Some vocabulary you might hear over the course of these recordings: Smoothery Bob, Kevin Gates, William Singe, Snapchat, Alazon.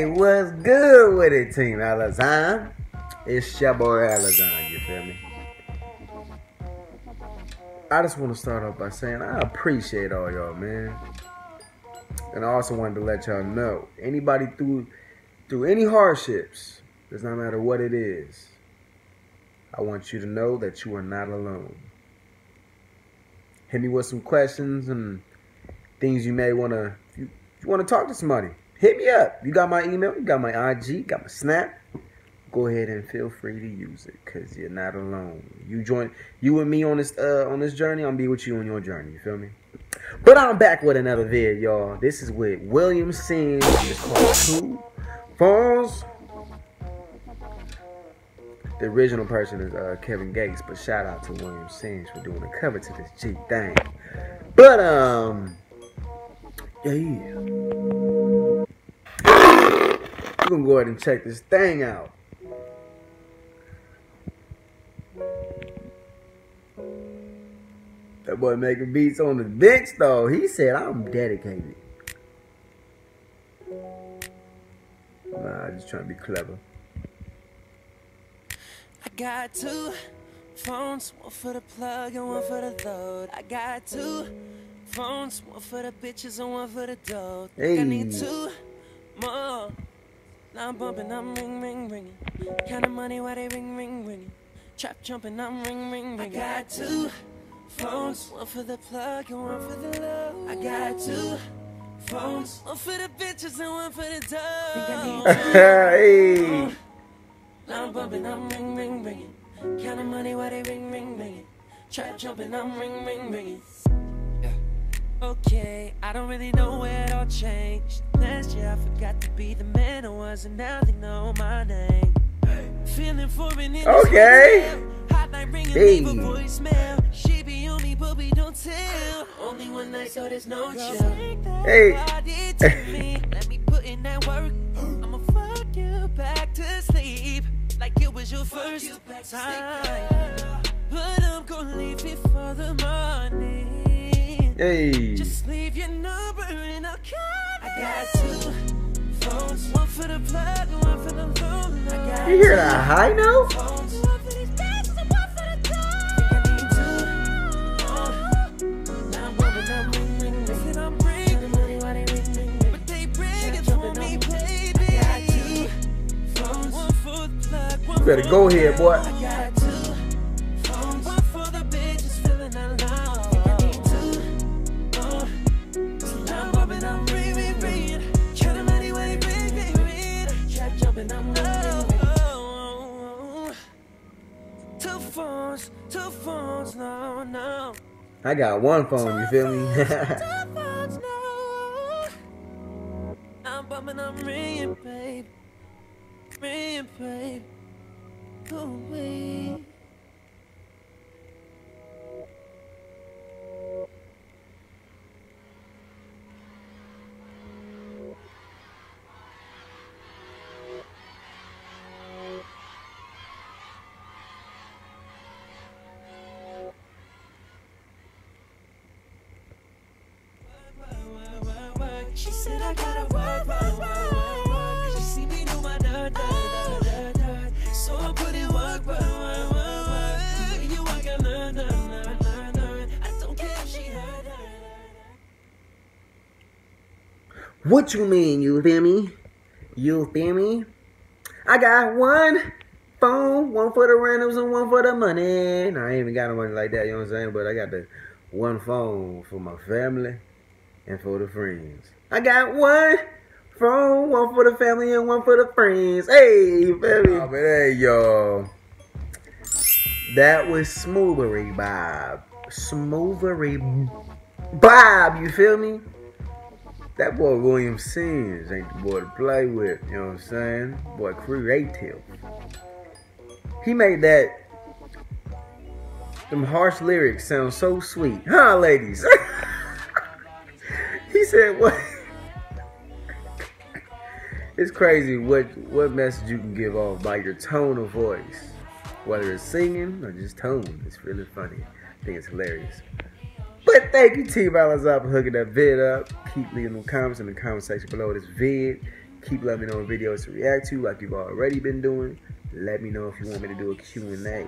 Hey, what's good with it, Team Alazon? It's your boy Alazon, you feel me? I just want to start off by saying I appreciate all y'all, man. And I also wanted to let y'all know, anybody through any hardships, does not matter what it is, I want you to know that you are not alone. Hit me with some questions and things you may want to, if you want to talk to somebody, hit me up. You got my email, you got my IG, you got my Snap. Go ahead and feel free to use it, cause you're not alone. You and me on this journey. I'm be with you on your journey. You feel me? But I'm back with another vid, y'all. This is with William Singe. It's called Who Falls. The original person is Kevin Gates, but shout out to William Singe for doing the cover to this G thing. But yeah. We're gonna go ahead and check this thing out. That boy making beats on the bench though. He said I'm dedicated. Nah, I'm just trying to be clever. I got two phones, one for the plug and one for the load. I got two phones, one for the bitches and one for the dough. Hey. I need two more. Now I'm bumping, I'm ring, ring, ringing. Kind of money, why they ring, ring, ringing? Trap jumping, I'm ring, ring, ringing. I got two phones, one for the plug and one for the love. I got two phones, one for the bitches and one for the dough. Hey. Now I'm bumping, I'm ring, ring, ringing. Kind of money, why they ring, ring, ringing? Trap jumping, I'm ring, ring, ringing. Okay, I don't really know where it all changed. Last year I forgot to be the man I was, and now they know my name. Feeling for an okay. Hotline ringing, leave a voicemail. She be on me, but we don't tell. Only one night, so there's no chill. Hey. Let me put in that work. I'ma fuck you back to sleep, like it was your first time. But I'm gonna leave it for the morning. Hey. Just leave your number and I'll call. I got two phones, one for the plug and one for the low. You hear that high note? You better go ahead, boy. Two phones, no. I got one phone, you feel me? I'm bumping, I'm ringing, babe. Ringing, babe. Go away. She said I gotta work. She see me do my dirt. So I put in work. You ain't got none. I don't care if she heard her. What you mean, you feel me? You feel me? I got one phone, one for the randoms and one for the money. Now, I ain't even got no money like that, you know what I'm saying? But I got the one phone for my family and for the friends. I got one phone, one for the family and one for the friends. Hey, baby. Oh, hey, y'all. That was Smoothery Bob. Smoothery Bob, you feel me? That boy William Singe ain't the boy to play with, you know what I'm saying? Boy creative. He made them harsh lyrics sound so sweet. Huh, ladies? He said, "What?" It's crazy what message you can give off by your tone of voice, whether it's singing or just tone. It's really funny. I think it's hilarious. But thank you, Team Alazon, for hooking that vid up. Keep leaving them comments in the comment section below this vid. Keep letting me know videos to react to like you've already been doing. Let me know if you want me to do a Q&A.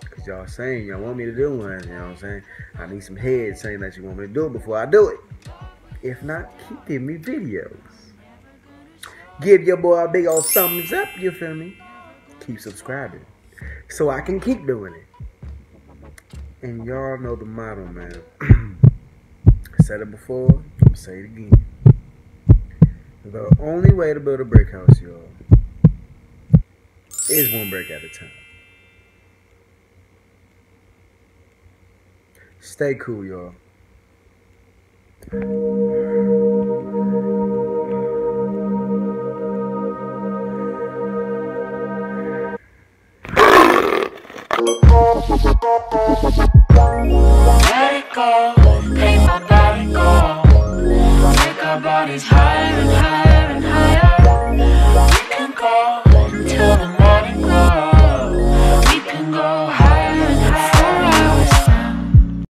Because y'all saying y'all want me to do one, you know what I'm saying? I need some heads saying that you want me to do it before I do it. If not, keep giving me videos. Give your boy a big old thumbs up, you feel me? Keep subscribing so I can keep doing it. And y'all know the motto, man. I said it before, I'm going to say it again. The only way to build a brick house, y'all, is one brick at a time. Stay cool, y'all. Let it go, make my body go, make our bodies higher and higher.